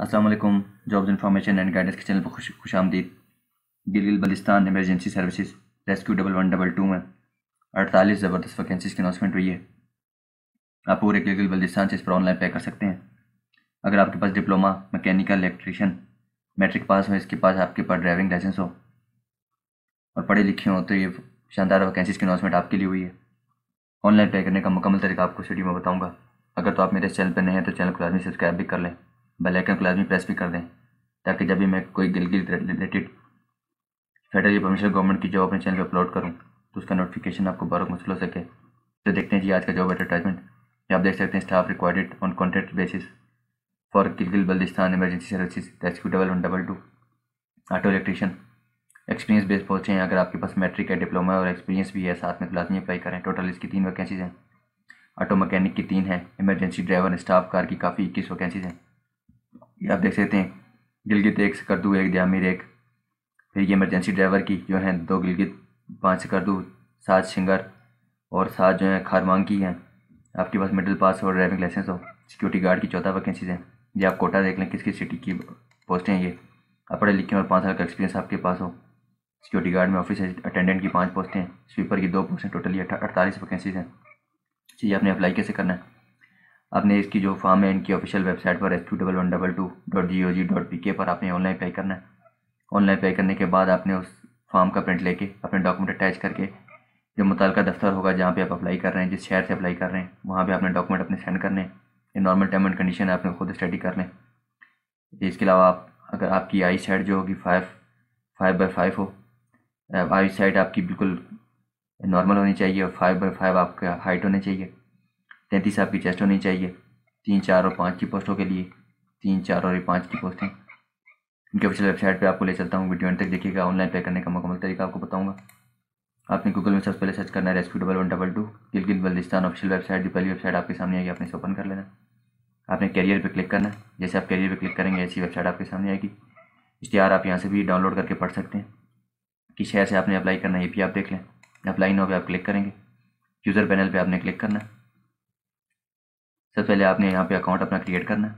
अस्सलाम वालेकुम। Jobs information and guidance के चैनल पर खुश आमदीद। Gilgit Baltistan emergency services rescue 1122 में 48 ज़बरदस्त वैकेंसीज़ की अनाउंसमेंट हुई है। आप पूरे गिलगित बल्तिस्तान से इस पर ऑनलाइन अप्लाई कर सकते हैं। अगर आपके पास diploma mechanical electrician matric pass हो, इसके पास आपके पास ड्राइविंग लाइसेंस हो और पढ़े लिखे हों तो ये शानदार वैकेंसीज़ की अनाउंसमेंट आपके लिए हुई है। ऑनलाइन अप्लाई करने का मुकम्मल तरीका आपको इस वीडियो में बताऊँगा। अगर तो आप मेरे चैनल पर नए हैं तो चैनल को लाजमी सब्सक्राइब भी कर लें, बेल आइकन को लाजमी प्रेस भी कर दें ताकि जब भी मैं कोई गिलगित रिलेटेड फेडरल या प्रोविंशियल गवर्नमेंट की जॉब अपने चैनल पर अपलोड करूं तो उसका नोटिफिकेशन आपको बार मुश्किल हो सके। तो देखते हैं जी आज का जॉब एडवर्टाइजमेंट। आप देख सकते हैं staff required on contract basis for Gilgit Baltistan emergency services rescue 1122 auto electrician. Experience base पहुँचे हैं। अगर आपके पास मैट्रिक है, डिप्लोमा और एक्सपीरियंस भी है साथ में तो लाजमी अप्लाई करें। टोटल इसकी 3 वैकेंसीज़ हैं। ऑटो मकैनिक की 3 हैं, इमरजेंसी ड्राइवर और स्टाफ कार की काफ़ी 21 वैकेंसीज़ हैं। आप देख सकते हैं गिलगित 1 सकरदू 1 द्यामिर 1, फिर ये इमरजेंसी ड्राइवर की जो हैं 2 गिलगित, 5 सकरदू, 7 शिंगर और 7 जो हैं खारवांग की हैं। आपके पास मिडिल पास और ड्राइविंग लाइसेंस हो। सिक्योरिटी गार्ड की 14 वैकेंसीज़ हैं। ये आप कोटा देख लें किस किस सिटी की पोस्टें हैं। ये आप पढ़े लिखे और 5 साल का एक्सपीरियंस आपके पास हो। सिक्योरिटी गार्ड में ऑफिस अटेंडेंट की 5 पोस्टें हैं, स्वीपर की 2 पोस्टें, टोटली 48 वैकेंसीज़ हैं। जी आपने अप्लाई कैसे करना है? आपने इसकी जो फॉर्म है इनकी ऑफिशियल वेबसाइट पर rescue1122.gov.pk पर आपने ऑनलाइन अप्लाई करना है। ऑनलाइन अप्लाई करने के बाद आपने उस फॉर्म का प्रिंट लेके अपने डॉक्यूमेंट अटैच करके जो मुताल्लिका दफ्तर होगा जहाँ पे आप अप्लाई कर रहे हैं, जिस शहर से अप्लाई कर रहे हैं, वहाँ पे आपने डॉक्यूमेंट अपने सेंड करने हैं। नॉर्मल टर्म एंड कंडीशन आपने खुद स्टडी कर लें। इसके अलावा आप अगर आपकी आई साइट जो होगी 5x5 हो, आई साइट आपकी बिल्कुल नॉर्मल होनी चाहिए और 5x5 आपका हाइट होनी चाहिए, 33 आपकी चेस्ट होनी चाहिए। 3, 4 और 5 की पोस्टों के लिए 3, 4 और 5 की पोस्टें इनके ऑफिशियल वेबसाइट पे आपको ले चलता हूँ। वीडियो एंड तक देखिएगा। ऑनलाइन पे करने का मुकम्मल तरीका आपको बताऊँगा। आपने गूगल में सबसे पहले सर्च करना है rescue 1122 Gilgit Baltistan official website. जो पहली वेबसाइट आपके सामने आएगी आपने इसे ओपन कर लेना। आपने कैरियर पर क्लिक करना है। जैसे आप कैरियर पर क्लिक करेंगे ऐसी वेबसाइट आपके सामने आएगी। इश्तिहार आप यहाँ से भी डाउनलोड करके पढ़ सकते हैं कि शहर से आपने अप्लाई करना है, ये भी आप देख लें। अप्लाई नाउ पे आप क्लिक करेंगे, यूज़र पैनल पे आपने क्लिक करना है। सबसे पहले आपने यहाँ पे अकाउंट अपना क्रिएट करना है।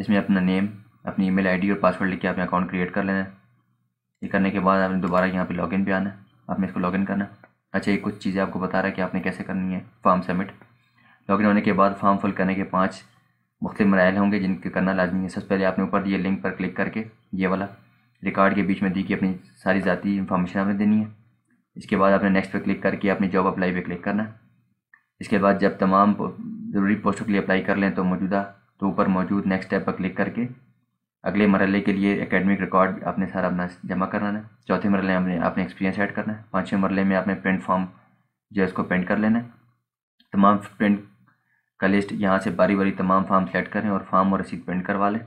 इसमें अपना नेम, अपनी ईमेल आईडी और पासवर्ड लिख के आपने अकाउंट क्रिएट कर लेना है। ये करने के बाद आपने दोबारा यहाँ पे लॉगिन पे आना है, आपने इसको लॉगिन करना है। अच्छा, ये कुछ चीज़ें आपको बता रहा है कि आपने कैसे करनी है। फॉर्म सबमिट लॉगिन होने के बाद फॉर्म फिल करने के 5 मुख्तलिफ मराइल होंगे जिनके करना लाजमी है। सबसे पहले आपने ऊपर दिए लिंक पर क्लिक करके ये वाला रिकॉर्ड के बीच में दी कि अपनी सारी ज़ाती इंफॉर्मेशन आपने देनी है। इसके बाद आपने नेक्स्ट पे क्लिक करके अपनी जॉब अप्लाई पे क्लिक करना है। इसके बाद जब तमाम ज़रूरी पोस्टों के लिए अप्लाई कर लें तो ऊपर मौजूद नेक्स्ट टैब पर क्लिक करके अगले मरहले के लिए एकेडमिक रिकॉर्ड आपने सारा अपना जमा करना है। चौथे मरहले में आपने एक्सपीरियंस ऐड करना है। 5वें मरहले में आपने प्रिंट फॉर्म जो है इसको प्रिंट कर लेना है। तमाम प्रिंट का लिस्ट यहाँ से बारी बारी तमाम फार्म सेलेक्ट करें और फार्म और रसीद प्रिंट करवा लें।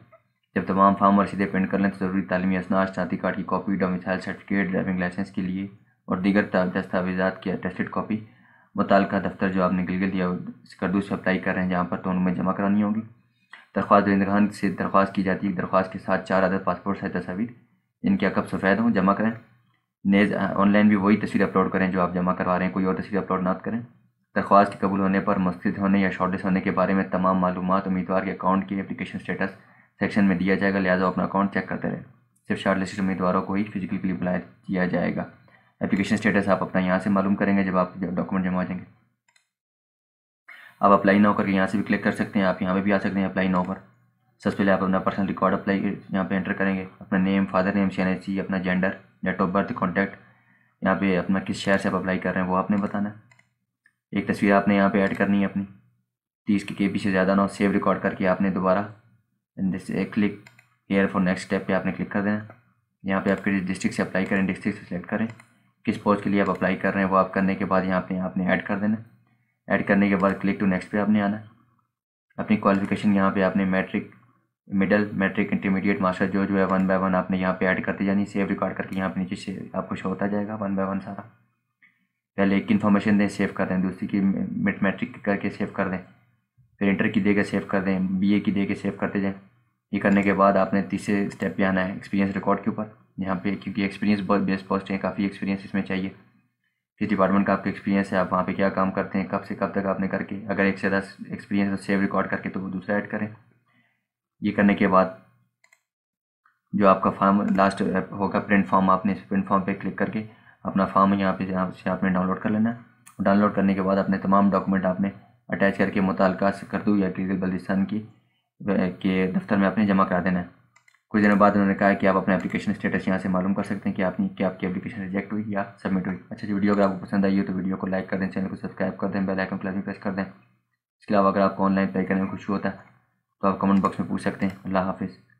जब तमाम फार्म और रसीदें प्रिंट कर लें तो ज़रूरी तालीमी असनाद, शादी कार्ड की copy, domicile certificate, driving licence के लिए और दीगर दस्तावेज़ा की अटेस्टेड कॉपी मुताल्लिका दफ्तर जो आपने गिलगित या सकरदू से अप्लाई कर रहे हैं जहाँ पर, तो उनमें जमा करानी होगी। दरख्वास्त देंदगान से दरख्वास्त की जाती है। दरख्वास्त के साथ 4 अदद पासपोर्ट साइज तस्वीर जिनके अकब सफ़ेद हों जमा करें। नेज ऑनलाइन भी वही तस्वीर अपलोड करें जो आप जमा करवा रहे हैं, कोई और तस्वीर अपलोड ना करें। दरख्वास्त के कबूल होने पर मुस्तरद होने या शॉर्टलिस्ट होने के बारे में तमाम मालूमात उम्मीदवार के अकाउंट की एप्लीकेशन स्टेटस सेक्शन में दिया जाएगा, लिहाजा अपना अकाउंट चेक करते रहें। सिर्फ शॉर्टलिस्ट उम्मीदवारों को ही फिजिकल के लिए बुलाया दिया जाएगा। एप्लीकेशन स्टेटस आप अपना यहाँ से मालूम करेंगे जब आप डॉक्यूमेंट जमा हो जाएंगे। आप अप्लाई नाउ करके यहाँ से भी क्लिक कर सकते हैं। आप यहाँ पे भी आ सकते हैं अप्लाई नाउ पर। सबसे पहले आप अपना पर्सनल रिकॉर्ड अप्लाई यहाँ पे एंटर करेंगे। अपना नेम, फादर नेम, CNIC, अपना gender, date of birth, contact, यहाँ पे अपना किस शहर से आप अप्लाई कर रहे हैं वो आपने बताना है। एक तस्वीर आपने यहाँ पर ऐड करनी है अपनी 30 kb से ज़्यादा ना हो। सेव रिकॉर्ड करके आपने दोबारा click here for next step पर आपने क्लिक कर देना है। यहाँ पर आपके डिस्ट्रिक्ट से अप्लाई करें, डिस्ट्रिक्ट से सिलेक्ट करें। किस पोस्ट के लिए आप अप्लाई कर रहे हैं वो आप करने के बाद यहाँ पे आपने ऐड कर देना। ऐड करने के बाद क्लिक टू नेक्स्ट पे आपने आना। अपनी क्वालिफिकेशन यहाँ पे आपने matric, middle, matric, intermediate, master जो है 1 by 1 आपने यहाँ पे ऐड करते जानी। सेव रिकॉर्ड करके यहाँ पे नीचे से आपको शो होता जाएगा 1 by 1 सारा। पहले एक इन्फॉर्मेशन दें, सेव कर दें, दूसरी की मैट्रिक करके सेव कर दें, फिर इंटर की दे के सेव कर दें, BA की दे के सेव करते जाएँ। ये करने के बाद आपने तीसरे स्टेप पर आना है एक्सपीरियंस रिकॉर्ड के ऊपर। यहाँ पे क्योंकि एक्सपीरियंस बहुत बेस्ट पोस्ट है, काफ़ी एक्सपीरियंस इसमें चाहिए। किस डिपार्टमेंट का आपका एक्सपीरियंस है, आप वहाँ पे क्या काम करते हैं, कब से कब तक आपने करके, अगर 1 से 10 एक्सपीरियंस सेव रिकॉर्ड करके तो वो दूसरा ऐड करें। ये करने के बाद जो आपका फॉर्म लास्ट होगा प्रिंट फॉर्म, आपने इस प्रिंट फॉर्म पे क्लिक करके अपना फॉर्म यहाँ से आपने डाउनलोड कर लेना है। डाउनलोड करने के बाद अपने तमाम डॉक्यूमेंट आपने अटैच करके मुतालका करतू या गिलगित बल्तिस्तान के दफ्तर में आपने जमा कर देना है। कुछ दिनों बाद उन्होंने कहा कि आप अपना एप्लीकेशन स्टेटस यहाँ से मालूम कर सकते हैं कि आपकी एप्लीकेशन रिजेक्ट हुई या सबमिट हुई। अच्छा जी, वीडियो अगर आपको पसंद आई हो तो वीडियो को लाइक कर दें, चैनल को सब्सक्राइब कर दें, बेल आइकन को प्रेस कर दें। इसके अलावा अगर आपको ऑनलाइन पे करने में खुशी होता है तो आप कमेंट बॉक्स में पूछ सकते हैं। अल्लाह हाफिज़।